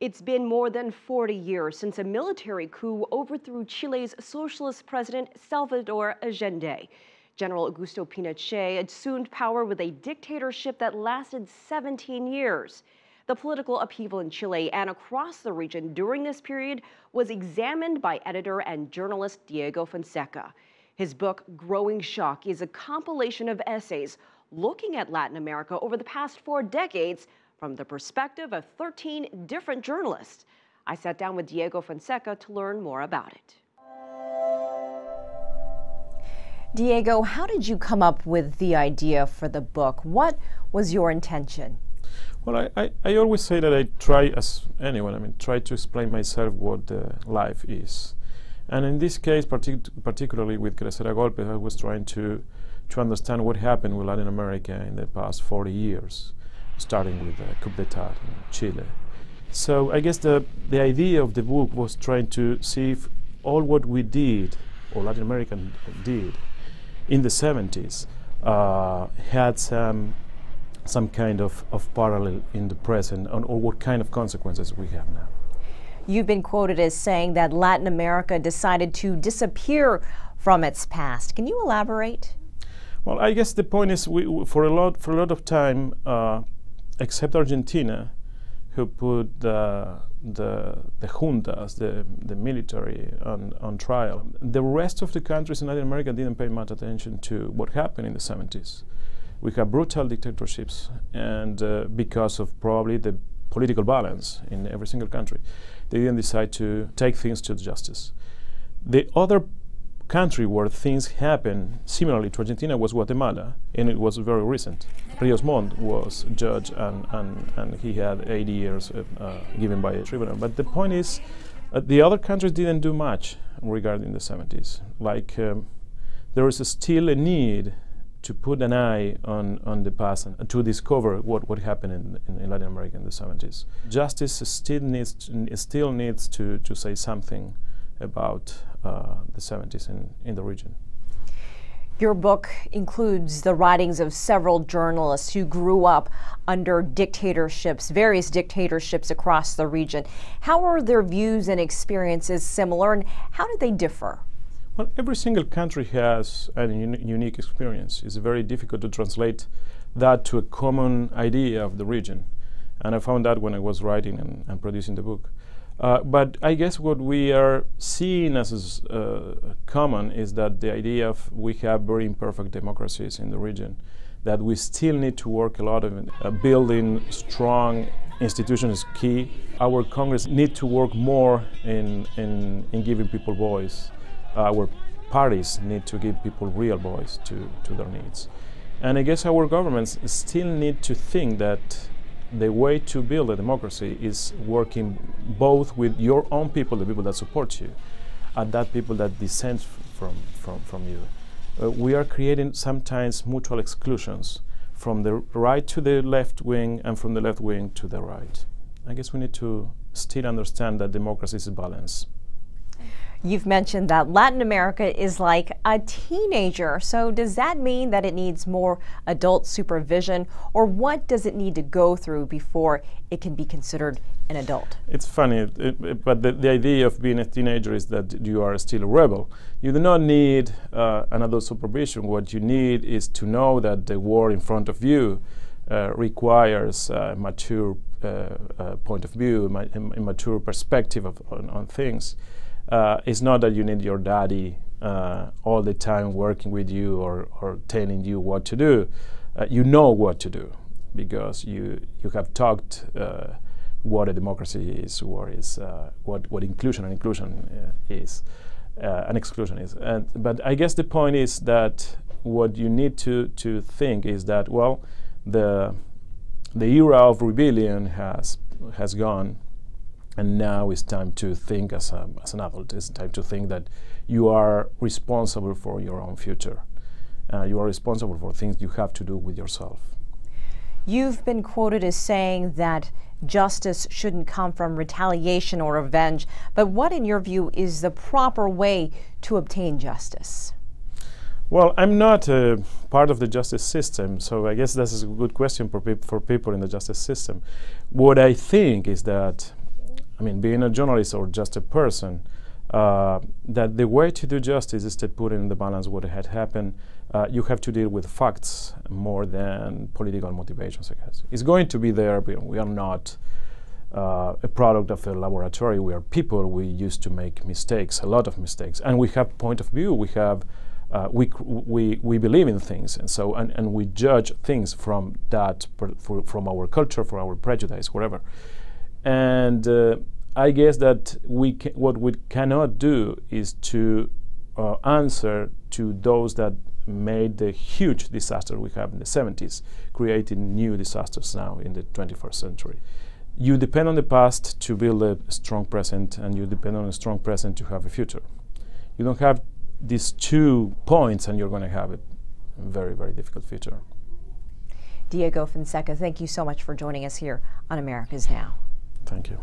It's been more than 40 years since a military coup overthrew Chile's socialist president, Salvador Allende. General Augusto Pinochet assumed power with a dictatorship that lasted 17 years. The political upheaval in Chile and across the region during this period was examined by editor and journalist Diego Fonseca. His book, Growing Shock, is a compilation of essays looking at Latin America over the past 4 decades from the perspective of 13 different journalists. I sat down with Diego Fonseca to learn more about it. Diego, how did you come up with the idea for the book? What was your intention? Well, I always say that I try, as anyone, try to explain myself what life is. And in this case, particularly with Crescera Golpe, I was trying to understand what happened with Latin America in the past 40 years. Starting with the coup d'etat in Chile. So I guess the idea of the book was trying to see if all what we did, or Latin American did, in the 70s had some kind of parallel in the present, or what kind of consequences we have now. You've been quoted as saying that Latin America decided to disappear from its past. Can you elaborate? Well, I guess the point is, for a lot of time, except Argentina, who put the juntas, the military, on trial. The rest of the countries in Latin America didn't pay much attention to what happened in the 70s. We have brutal dictatorships, and because of probably the political balance in every single country, they didn't decide to take things to justice. The other country where things happen similarly to Argentina was Guatemala, and it was very recent. Rios Montt was judged, and he had 80 years given by a tribunal. But the point is, the other countries didn't do much regarding the 70s. Like, there is still a need to put an eye on the past and to discover what happened in Latin America in the 70s. Justice still needs to say something about the 70s in the region. Your book includes the writings of several journalists who grew up under dictatorships, various dictatorships across the region. How are their views and experiences similar, and how did they differ? Well, every single country has a unique experience. It's very difficult to translate that to a common idea of the region. And I found that when I was writing and producing the book. But I guess what we are seeing as common is that the idea of we have very imperfect democracies in the region, that we still need to work a lot on building strong institutions is key. Our Congress need to work more in giving people voice. Our parties need to give people real voice to their needs. And I guess our governments still need to think that the way to build a democracy is working both with your own people, the people that support you, and that people that dissent from you. We are creating sometimes mutual exclusions from the right to the left wing and from the left wing to the right. I guess we need to still understand that democracy is a balance. You've mentioned that Latin America is like a teenager. So does that mean that it needs more adult supervision, or what does it need to go through before it can be considered an adult? It's funny, but the idea of being a teenager is that you are still a rebel. You do not need an adult supervision. What you need is to know that the war in front of you requires a mature point of view, a mature perspective on things. It's not that you need your daddy all the time working with you or telling you what to do. You know what to do because you have talked what a democracy is, what inclusion and inclusion is, and exclusion is. But I guess the point is that what you need to think is that, well, the era of rebellion has gone. And now it's time to think as an adult. It's time to think that you are responsible for your own future. You are responsible for things you have to do with yourself. You've been quoted as saying that justice shouldn't come from retaliation or revenge, but what, in your view, is the proper way to obtain justice? Well, I'm not part of the justice system, so I guess this is a good question for people in the justice system. What I think is that I mean, being a journalist or just a person, that the way to do justice is to put in the balance what had happened. You have to deal with facts more than political motivations, I guess. It's going to be there, but we are not a product of a laboratory. We are people. We used to make mistakes, a lot of mistakes. And we have point of view. We have, we believe in things. And so, and we judge things from that, from our culture, from our prejudice, whatever. And I guess that what we cannot do is to answer to those that made the huge disaster we have in the 70s, creating new disasters now in the 21st century. You depend on the past to build a strong present, and you depend on a strong present to have a future. You don't have these 2 points and you're going to have a very, very difficult future. Diego Fonseca, thank you so much for joining us here on America's Now. Thank you.